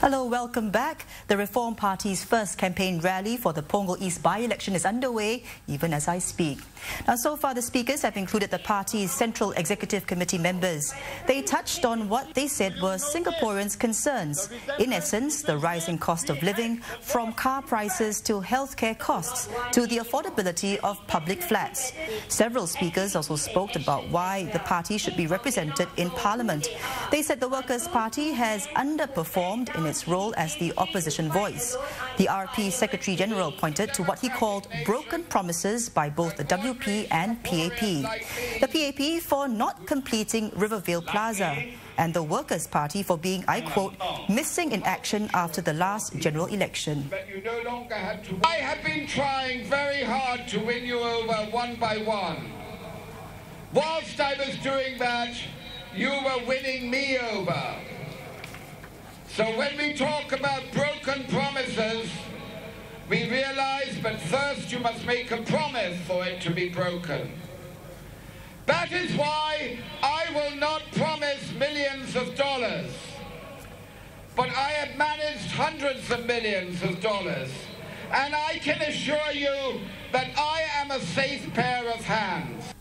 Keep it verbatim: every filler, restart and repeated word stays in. Hello, welcome back. The Reform Party's first campaign rally for the Punggol East by-election is underway, even as I speak. Now, so far the speakers have included the party's Central Executive Committee members. They touched on what they said were Singaporeans' concerns. In essence, the rising cost of living, from car prices to healthcare costs, to the affordability of public flats. Several speakers also spoke about why the party should be represented in Parliament. They said the Workers' Party has underperformed in its role as the opposition voice. The R P Secretary General pointed to what he called broken promises by both the W P and P A P. The P A P for not completing Rivervale Plaza, and the Workers' Party for being, I quote, missing in action after the last general election. But you no longer have to... I have been trying very hard to win you over one by one. Whilst I was doing that, you were winning me over. So when we talk about broken promises, we realize, but first you must make a promise for it to be broken. That is why I will not promise millions of dollars, but I have managed hundreds of millions of dollars, and I can assure you that I am a safe pair of hands.